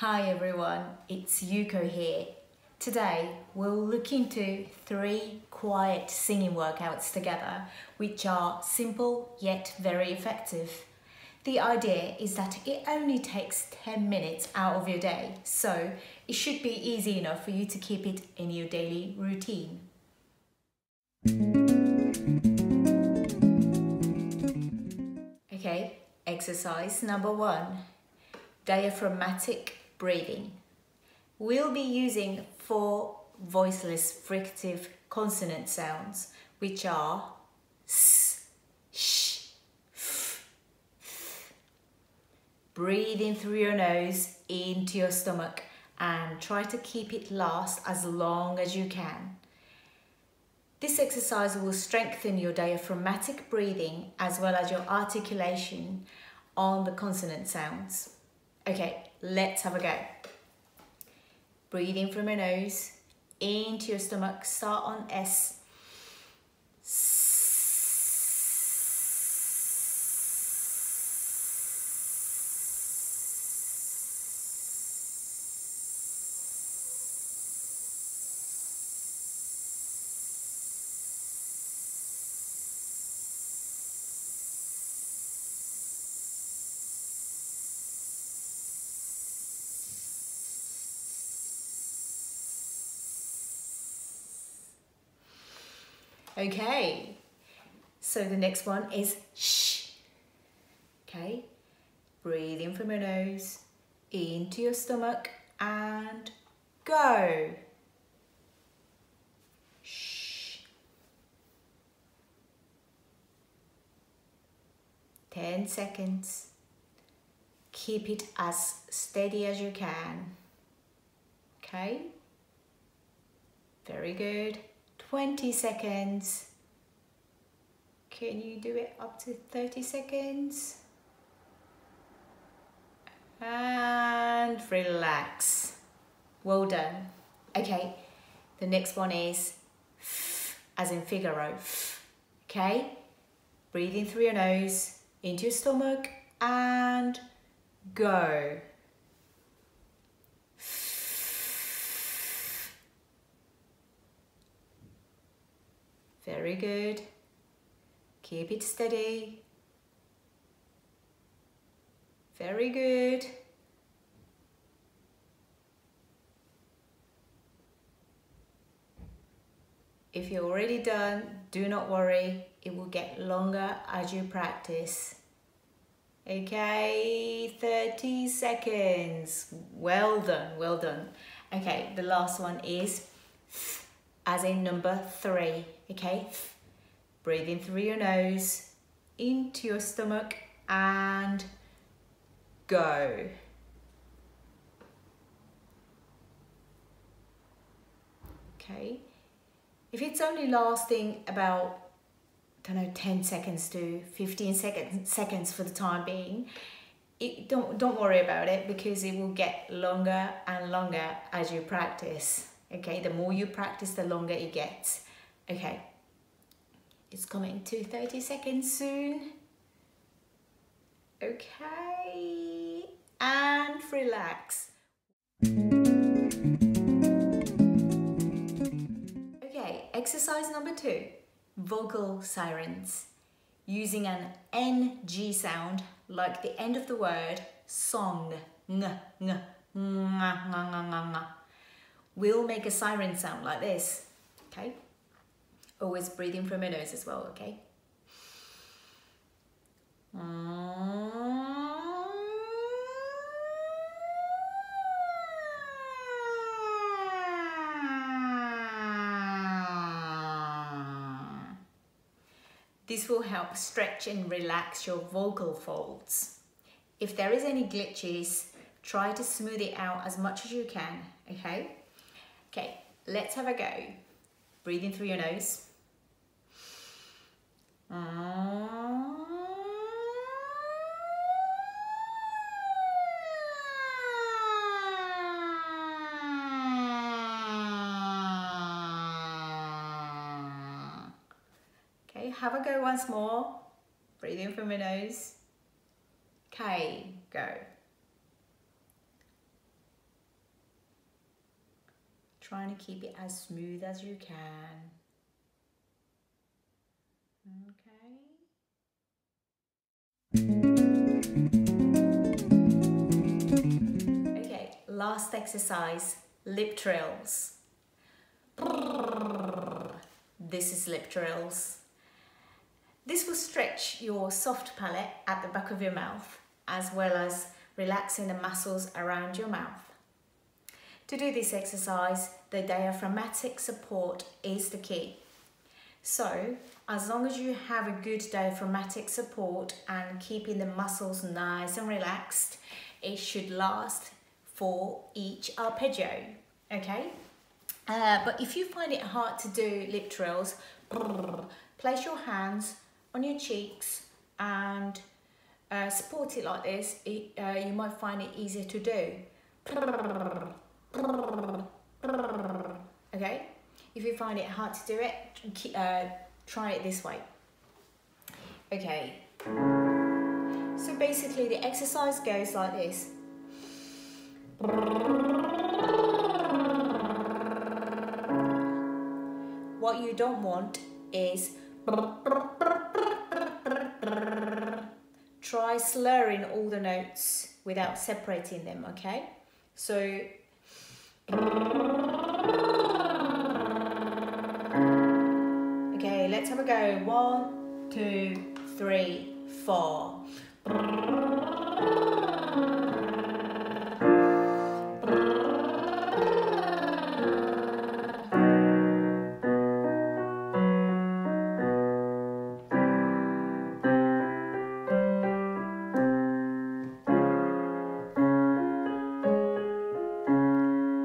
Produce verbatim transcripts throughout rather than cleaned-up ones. Hi everyone, it's Yuko here. Today we'll look into three quiet singing workouts together, which are simple yet very effective. The idea is that it only takes ten minutes out of your day, so it should be easy enough for you to keep it in your daily routine. Okay, exercise number one, diaphragmatic breathing. We'll be using four voiceless fricative consonant sounds, which are s, sh, f, th. Breathe in through your nose into your stomach and try to keep it last as long as you can. This exercise will strengthen your diaphragmatic breathing as well as your articulation on the consonant sounds. Okay, let's have a go. Breathe in from your nose, into your stomach, start on S. Okay, so the next one is sh. Okay, breathe in from your nose, into your stomach, and go. Shh. Ten seconds. Keep it as steady as you can. Okay, very good. twenty seconds. Can you do it up to thirty seconds? And relax. Well done. Okay, the next one is F, as in Figaro. F. Okay, breathe in through your nose, into your stomach, and go. Very good. Keep it steady. Very good. If you're already done, do not worry. It will get longer as you practice. Okay, thirty seconds. Well done, well done. Okay, the last one is th, as in number three. Okay, breathe in through your nose, into your stomach, and go. Okay, if it's only lasting about, I don't know, ten seconds to fifteen seconds, seconds for the time being, it, don't, don't worry about it, because it will get longer and longer as you practice. Okay, the more you practice, the longer it gets. Okay, it's coming to thirty seconds soon. Okay, and relax. Okay, exercise number two, vocal sirens. Using an N G sound, like the end of the word song. We'll make a siren sound like this, okay? Always breathing from your nose as well, okay? This will help stretch and relax your vocal folds. If there is any glitches, try to smooth it out as much as you can, okay? Okay, let's have a go. Breathe in through your nose. Okay, have a go once more. Breathe in from your nose. Okay, go. trying to keep it as smooth as you can. Okay. Okay, last exercise, lip trills. This is lip trills. This will stretch your soft palate at the back of your mouth, as well as relaxing the muscles around your mouth. To do this exercise, the diaphragmatic support is the key. So, as long as you have a good diaphragmatic support and keeping the muscles nice and relaxed, it should last for each arpeggio, okay? Uh, but if you find it hard to do lip trills, place your hands on your cheeks and uh, support it like this. It, uh, you might find it easier to do. Okay? If you find it hard to do it, uh, try it this way. Okay. So basically the exercise goes like this. What you don't want is try slurring all the notes without separating them, okay? So okay, let's have a go. One, two, three, four.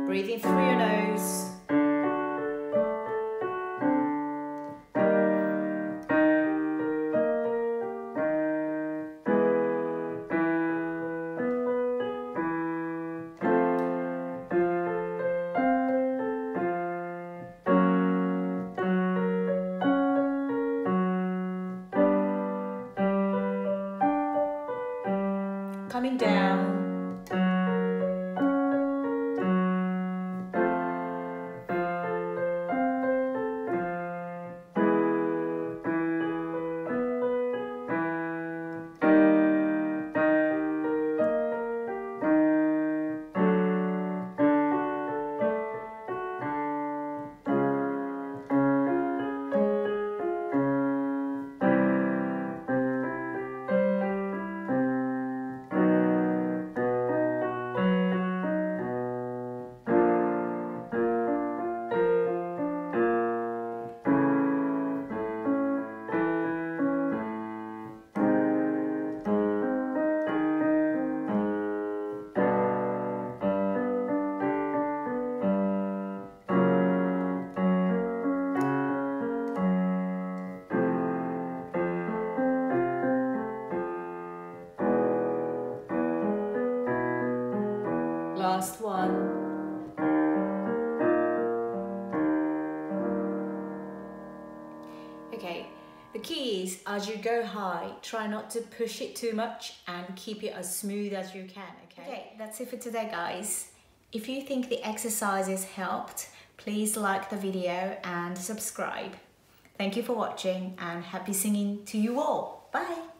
Breathing through your nose. Coming down. Last one. Okay, the key is as you go high, try not to push it too much and keep it as smooth as you can, okay? Okay, that's it for today, guys. If you think the exercises helped, please like the video and subscribe. Thank you for watching and happy singing to you all. Bye!